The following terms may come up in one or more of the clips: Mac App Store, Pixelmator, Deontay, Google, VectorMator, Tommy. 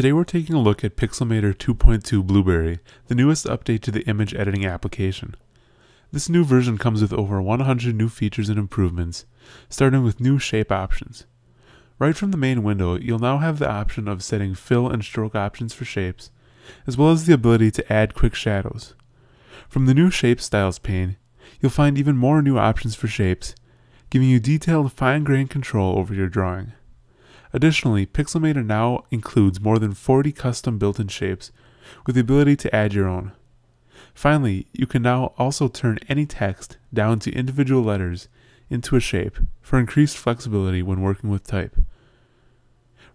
Today we're taking a look at Pixelmator 2.2 Blueberry, the newest update to the image editing application. This new version comes with over 100 new features and improvements, starting with new shape options. Right from the main window, you'll now have the option of setting fill and stroke options for shapes, as well as the ability to add quick shadows. From the new shape styles pane, you'll find even more new options for shapes, giving you detailed fine-grained control over your drawing. Additionally, Pixelmator now includes more than 40 custom built-in shapes, with the ability to add your own. Finally, you can now also turn any text down to individual letters into a shape for increased flexibility when working with type.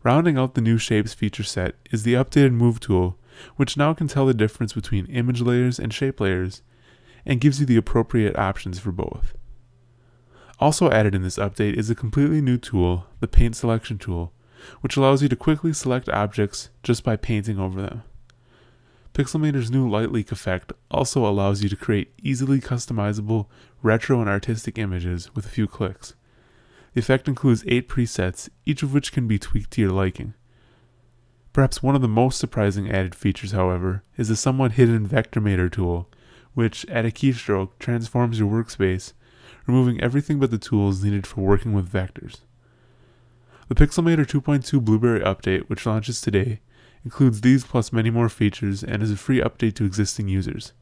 Rounding out the new shapes feature set is the updated Move tool, which now can tell the difference between image layers and shape layers, and gives you the appropriate options for both. Also added in this update is a completely new tool, the Paint Selection tool, which allows you to quickly select objects just by painting over them. Pixelmator's new light leak effect also allows you to create easily customizable, retro and artistic images with a few clicks. The effect includes 8 presets, each of which can be tweaked to your liking. Perhaps one of the most surprising added features, however, is the somewhat hidden VectorMator tool, which, at a keystroke, transforms your workspace, removing everything but the tools needed for working with vectors. The Pixelmator 2.2 Blueberry update, which launches today, includes these plus many more features and is a free update to existing users.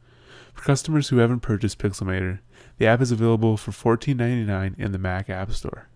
For customers who haven't purchased Pixelmator, the app is available for $14.99 in the Mac App Store.